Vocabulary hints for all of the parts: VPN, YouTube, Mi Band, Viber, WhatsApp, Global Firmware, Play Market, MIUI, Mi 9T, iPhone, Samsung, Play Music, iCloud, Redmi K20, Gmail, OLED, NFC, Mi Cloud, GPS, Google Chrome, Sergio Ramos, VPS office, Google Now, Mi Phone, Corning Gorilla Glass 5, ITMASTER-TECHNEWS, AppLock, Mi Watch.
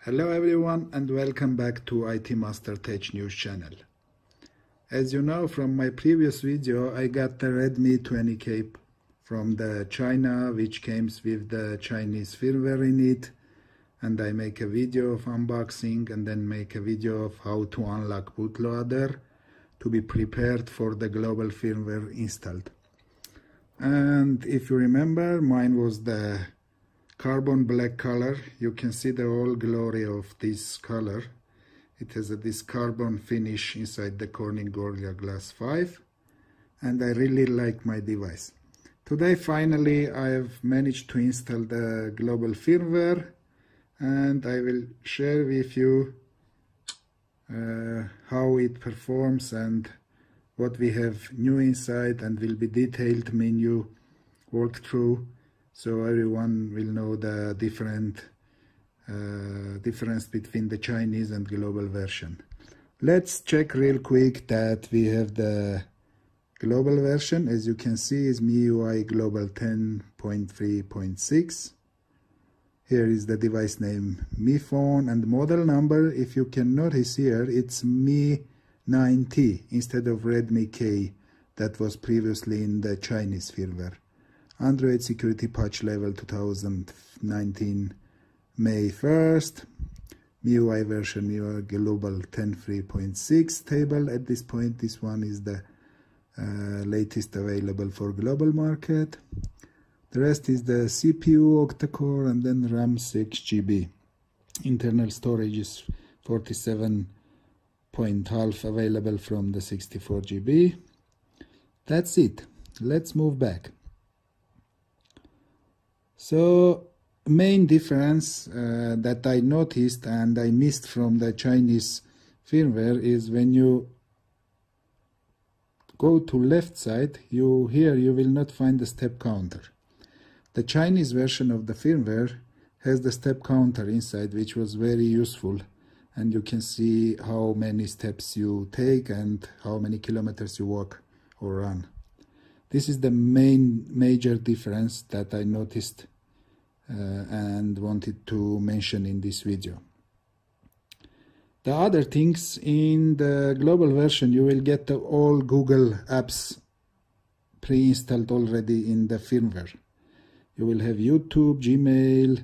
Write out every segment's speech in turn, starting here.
Hello everyone and welcome back to IT Master Tech News channel. As you know from my previous video, I got the Redmi 20 cape from the China, which comes with the Chinese firmware in it, and I make a video of unboxing and then make a video of how to unlock bootloader to be prepared for the global firmware installed. And if you remember, mine was the carbon black color. You can see the whole glory of this color. It has this carbon finish inside the Corning Gorilla Glass 5, and I really like my device. Today finally I have managed to install the global firmware, and I will share with you how it performs and what we have new inside, and will be detailed menu walkthrough so everyone will know the difference between the Chinese and global version. Let's check real quick that we have the global version. As you can see, is MIUI Global 10.3.6. Here is the device name Mi Phone and model number. If you can notice here, it's Mi 9T instead of Redmi K that was previously in the Chinese firmware. Android security patch level 2019 May 1st. MIUI version MIUI Global 10.3.6 stable. At this point, this one is the latest available for global market. The rest is the CPU octa-core and then RAM 6 GB. Internal storage is 47.5 available from the 64 GB. That's it. Let's move back. So main difference that I noticed and I missed from the Chinese firmware is when you go to left side, you will not find the step counter. The Chinese version of the firmware has the step counter inside, which was very useful, and you can see how many steps you take and how many kilometers you walk or run. This is the major difference that I noticed and wanted to mention in this video. The other things in the global version, you will get all Google apps pre-installed already in the firmware. You will have YouTube, Gmail,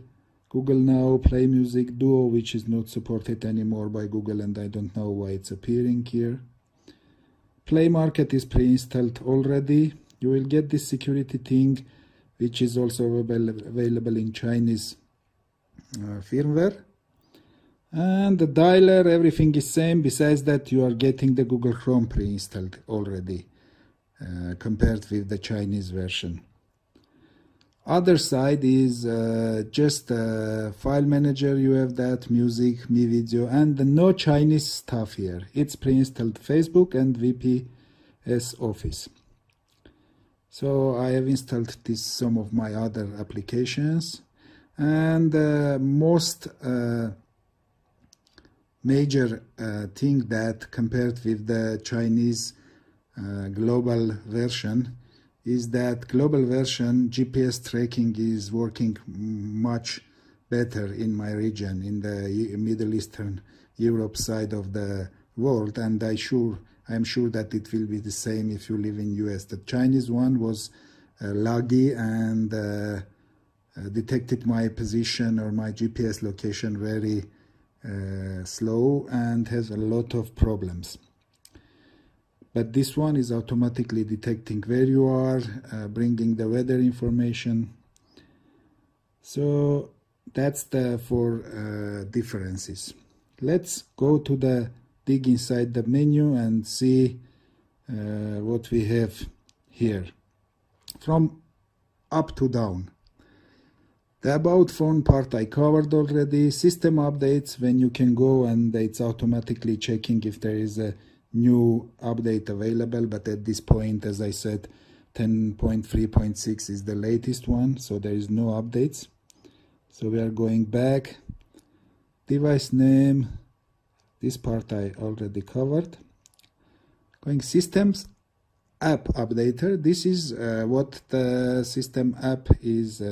Google Now, Play Music, Duo, which is not supported anymore by Google, and I don't know why it's appearing here. Play Market is pre-installed already. You will get this security thing, which is also available in Chinese firmware. And the dialer, everything is same, besides that you are getting the Google Chrome pre-installed already, compared with the Chinese version. Other side is just file manager. You have that, music, Mi Video, and no Chinese stuff here. It's pre-installed Facebook and VPS office. So I have installed some of my other applications, and most major thing that compared with the Chinese global version is that global version GPS tracking is working much better in my region, in the Middle Eastern Europe side of the world, and I'm sure that it will be the same if you live in US. The Chinese one was laggy and detected my position or my GPS location very slow and has a lot of problems. But this one is automatically detecting where you are, bringing the weather information. So that's the four differences. Let's go to the dig inside the menu and see what we have here from up to down. The about phone part I covered already. System updates, when you can go and it's automatically checking if there is a new update available, but at this point, as I said, 10.3.6 is the latest one, so there is no updates. So we are going back. Device name, This part I already covered. Going systems app updater. This is what the system app is,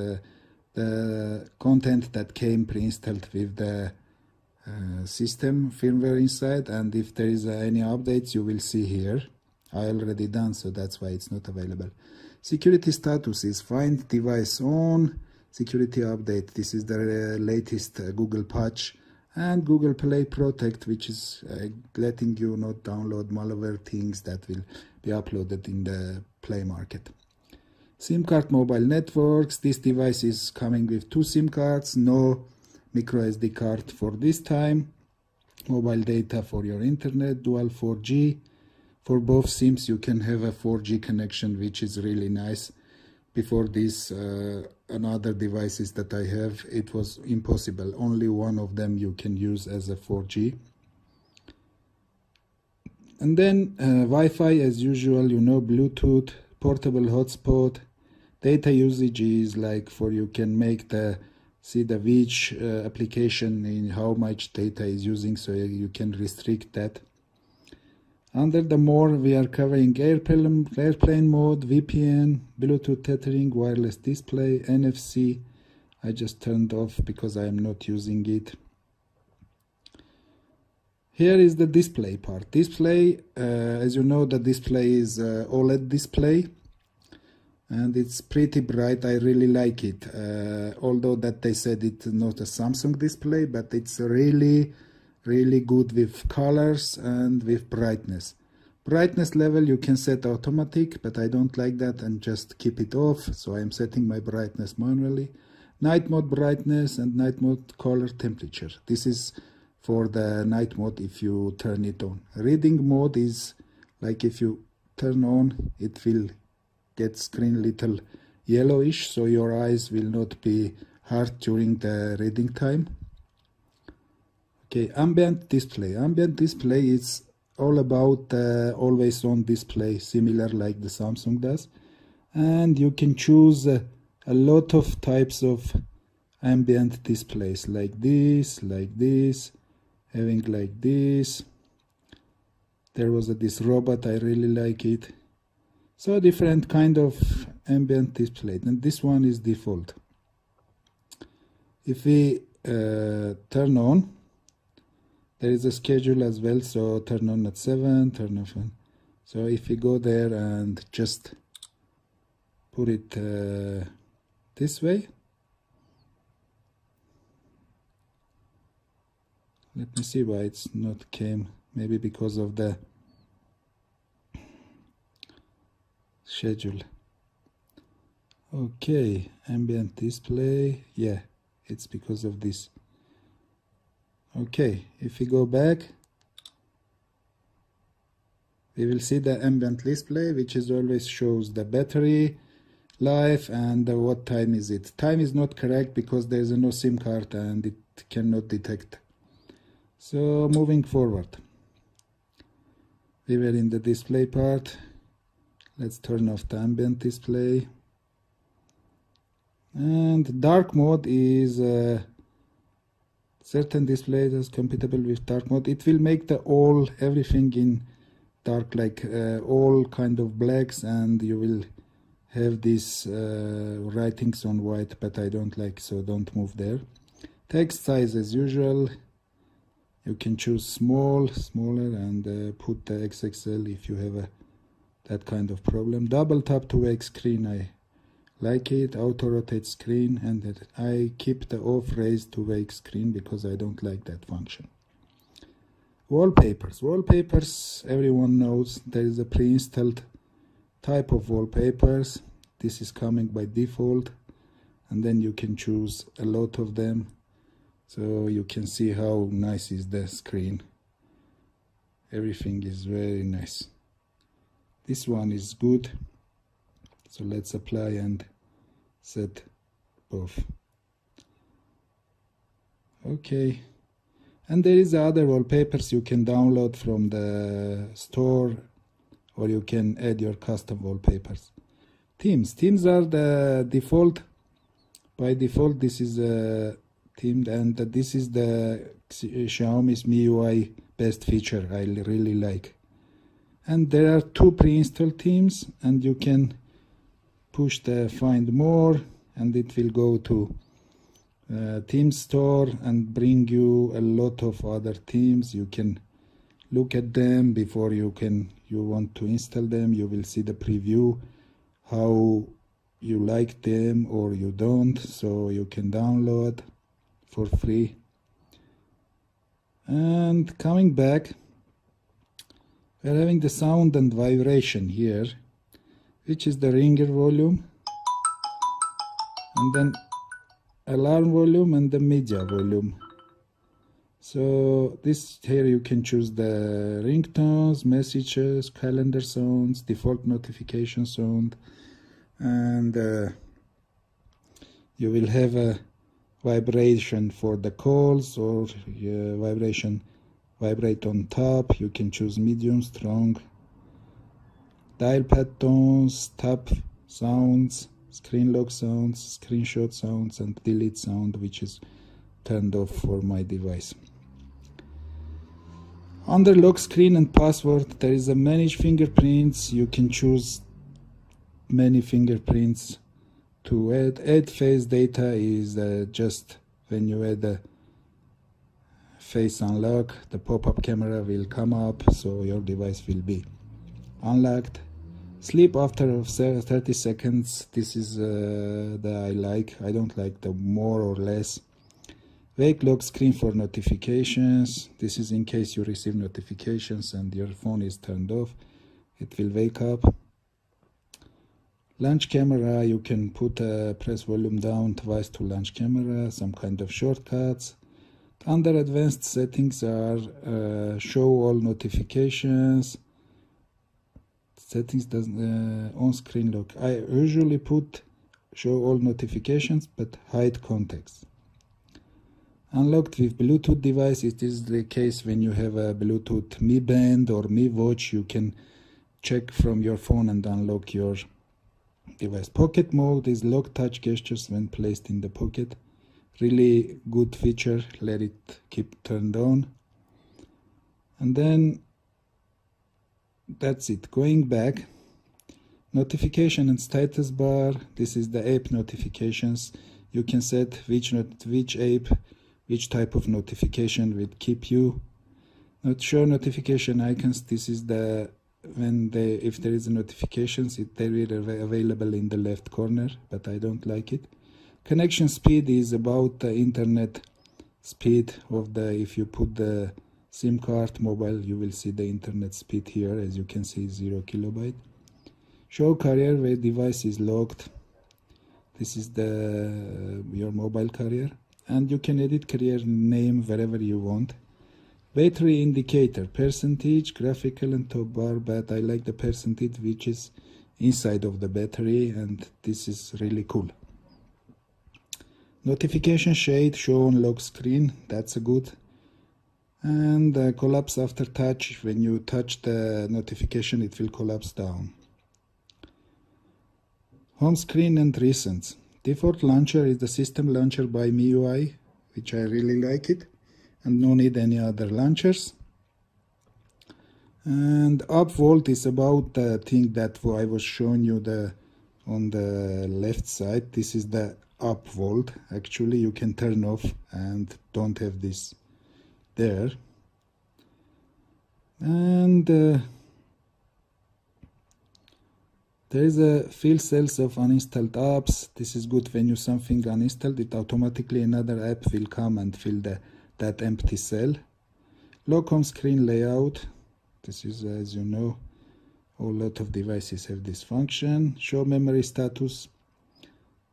the content that came pre-installed with the system firmware inside, and if there is any updates you will see here. I already done, so that's why it's not available. Security status is find device on, security update. This is the latest Google patch, and Google Play Protect, which is letting you not download malware things that will be uploaded in the Play Market. SIM card mobile networks. This device is coming with 2 SIM cards, no micro SD card for this time. Mobile data for your internet, dual 4G. For both SIMs you can have a 4G connection, which is really nice. Before this, another devices that I have, it was impossible. Only one of them you can use as a 4G. And then Wi-Fi as usual, you know, Bluetooth, portable hotspot. Data usage is like for you can make the see the which application in how much data is using, so you can restrict that. Under the more, we are covering airplane mode, VPN, Bluetooth tethering, wireless display, NFC. I just turned off because I am not using it. Here is the display part. Display, as you know, the display is OLED display, and it's pretty bright. I really like it. Although that they said it's not a Samsung display, but it's really really good with colors and with brightness. Brightness level you can set automatic, but I don't like that and just keep it off, so I'm setting my brightness manually. Night mode brightness and night mode color temperature. This is for the night mode if you turn it on. Reading mode is like if you turn on, it will get screen little yellowish, so your eyes will not be hurt during the reading time. Okay, ambient display. Ambient display is all about always on display, similar like the Samsung does. And you can choose a lot of types of ambient displays, like this, having like this. There was this robot, I really like it. So different kind of ambient display, and this one is default. If we turn on, there is a schedule as well, so turn on at 7, turn off. So if we go there and just put it this way. Let me see why it's not came. Maybe because of the schedule. Okay, ambient display. Yeah, it's because of this. Okay, if we go back, we will see the ambient display, which is always shows the battery life and what time is it. Time is not correct because there is no SIM card and it cannot detect. So moving forward, we were in the display part. Let's turn off the ambient display. And dark mode is certain displays is compatible with dark mode. It will make the everything in dark, like all kind of blacks, and you will have these writings on white, but I don't like, so don't move there. Text size as usual. You can choose small, smaller, and put the XXL if you have that kind of problem. Double tap to wake screen. I like it. Auto rotate screen, and I keep the off raise to wake screen because I don't like that function. Wallpapers. Wallpapers, everyone knows there is a pre-installed type of wallpapers. This is coming by default, and then you can choose a lot of them, so you can see how nice is the screen. Everything is very nice. This one is good, so let's apply and set both. Okay, and there is other wallpapers you can download from the store, or you can add your custom wallpapers. Themes. Themes are the default. By default, this is themed, and this is the Xiaomi's MIUI best feature I really like. And there are two pre-installed themes, and you can push the find more and it will go to theme store and bring you a lot of other themes. You can look at them before you want to install them. You will see the preview, how you like them or you don't, so you can download for free. And coming back, we're having the sound and vibration here, which is the ringer volume, and then alarm volume and the media volume. So this here you can choose the ringtones, messages, calendar sounds, default notification sound, and you will have a vibration for the calls or vibrate on top. You can choose medium, strong, dial pad tones, tap sounds, screen lock sounds, screenshot sounds, and delete sound, which is turned off for my device. Under lock screen and password, there is a manage fingerprints. You can choose many fingerprints to add. Add face data is just when you add a face unlock, the pop-up camera will come up, so your device will be unlocked. Sleep after 30 seconds, this is that I like. I don't like the more or less. Wake lock screen for notifications. This is in case you receive notifications and your phone is turned off, it will wake up. Launch camera, you can put press volume down twice to launch camera, some kind of shortcuts. Under advanced settings are show all notifications. Settings doesn't on screen lock. I usually put show all notifications but hide contacts. Unlocked with Bluetooth device, it is the case when you have a Bluetooth Mi Band or Mi Watch, you can check from your phone and unlock your device. Pocket mode is lock touch gestures when placed in the pocket. Really good feature, let it keep turned on. And then that's it. Going back, notification and status bar, this is the app notifications. You can set which app, which type of notification will keep you. Not show notification icons, this is the if there is a notifications, they will be available in the left corner, but I don't like it. Connection speed is about the internet speed of the, if you put the SIM card mobile, you will see the internet speed here, as you can see 0 kilobyte. Show carrier where device is locked, this is the your mobile carrier, and you can edit carrier name wherever you want. Battery indicator, percentage, graphical and top bar, but I like the percentage which is inside of the battery, and this is really cool. Notification shade, show on lock screen, that's a good. And collapse after touch, when you touch the notification it will collapse down. Home screen and recent. Default launcher is the system launcher by MIUI, which I really like it. And no need any other launchers. And upvote is about the thing that I was showing you on the left side. This is the upvote. Actually, you can turn off and don't have this there. And there is a fill cells of uninstalled apps. This is good when you something uninstalled, it automatically another app will come and fill that empty cell. Lock home screen layout, this is, as you know, a lot of devices have this function. Show memory status,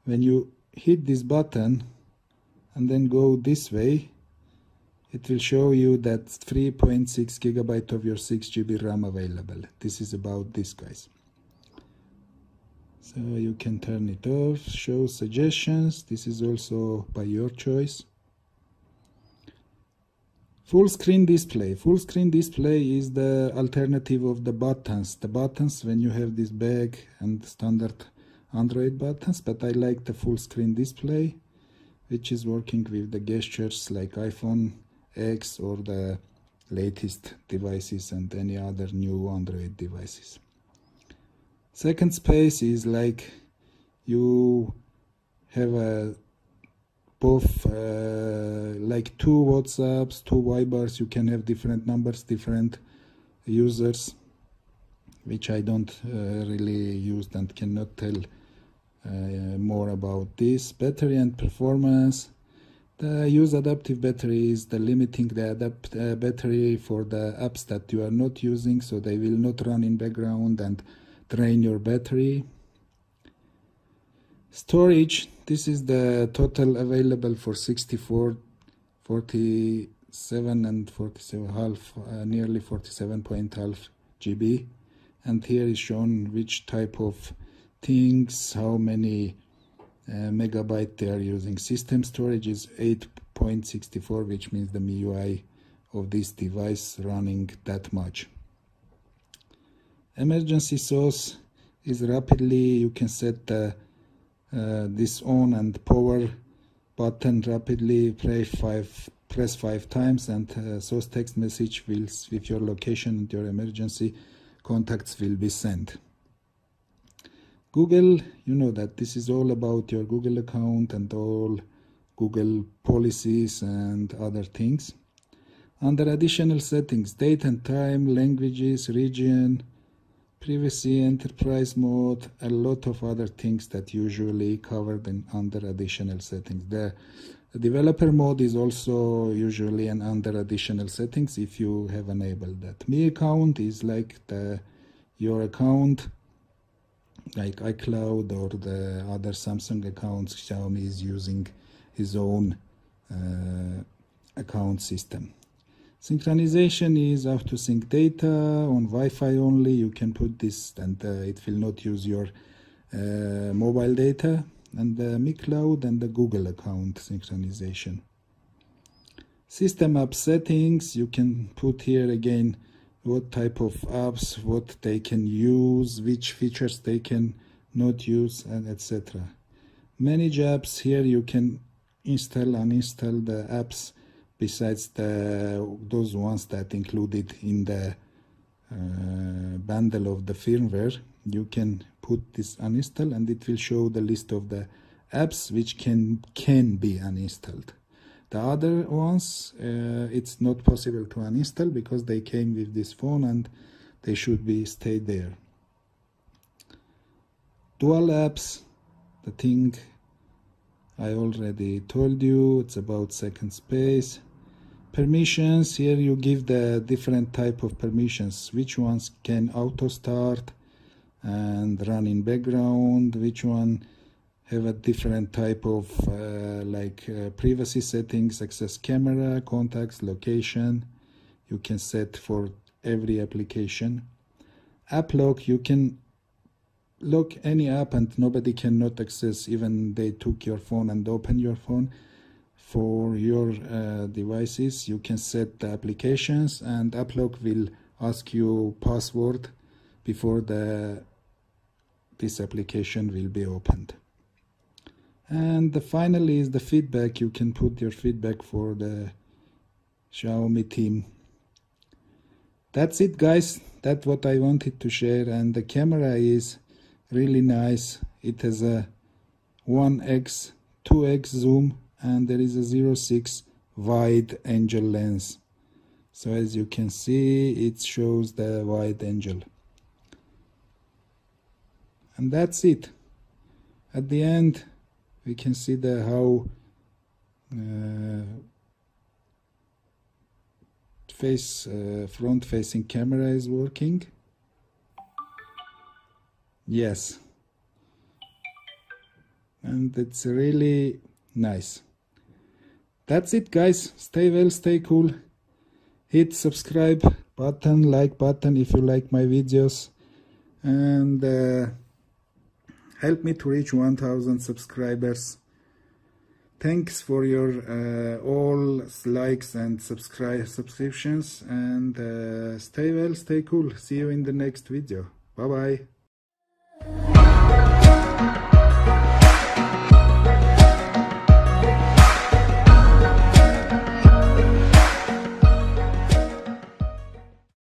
when you hit this button and then go this way, it will show you that 3.6 gigabyte of your 6 GB RAM available. This is about this, guys. So you can turn it off. Show suggestions, this is also by your choice. Full screen display. Full screen display is the alternative of the buttons. The buttons when you have this back and standard Android buttons, but I like the full screen display, which is working with the gestures like iPhone X or the latest devices and any other new Android devices. Second space is like you have both like two WhatsApps, two Vibers. You can have different numbers, different users, which I don't really use and cannot tell more about this. Battery and performance. The use adaptive battery is the limiting the battery for the apps that you are not using, so they will not run in background and drain your battery. Storage, this is the total available for 64, 47 and 47.5, nearly 47.5 GB. And here is shown which type of things, how many megabyte they are using. System storage is 8.64, which means the MIUI of this device running that much. Emergency source is rapidly, you can set the this on and power button rapidly, press five times, and source text message will with your location and your emergency contacts will be sent. Google, you know that this is all about your Google account and all Google policies and other things. Under additional settings, date and time, languages, region, privacy, enterprise mode, a lot of other things that usually covered in under additional settings. The developer mode is also usually an under additional settings if you have enabled that. Mi account is like your account, like iCloud or the other Samsung accounts. Xiaomi is using his own account system. Synchronization is how to sync data on Wi-Fi only. You can put this and it will not use your mobile data. And the Mi Cloud and the Google account synchronization. System app settings, you can put here again what type of apps, what they can use, which features they can not use, and etc. Manage apps, here you can install and uninstall the apps besides those ones that included in the bundle of the firmware. You can put this uninstall and it will show the list of the apps which can be uninstalled. The other ones, it's not possible to uninstall because they came with this phone and they should be stay there. Dual apps, the thing I already told you, it's about second space. Permissions, here you give the different type of permissions, which ones can auto start and run in background, which one have a different type of privacy settings, access camera, contacts, location. You can set for every application. AppLock, you can lock any app and nobody cannot access, even they took your phone and open your phone. For your devices, you can set the applications and AppLock will ask you password before this application will be opened. And the final is the feedback. You can put your feedback for the Xiaomi team. That's it, guys. That's what I wanted to share. And the camera is really nice. It has a 1x, 2x zoom, and there is a 0.6 wide angle lens. So as you can see, it shows the wide angle. And that's it. At the end, we can see how front-facing camera is working. Yes, and it's really nice. That's it, guys. Stay well, stay cool. Hit subscribe button, like button if you like my videos, and help me to reach 1000 subscribers. Thanks for your all likes and subscriptions, and stay well, stay cool. See you in the next video. Bye bye.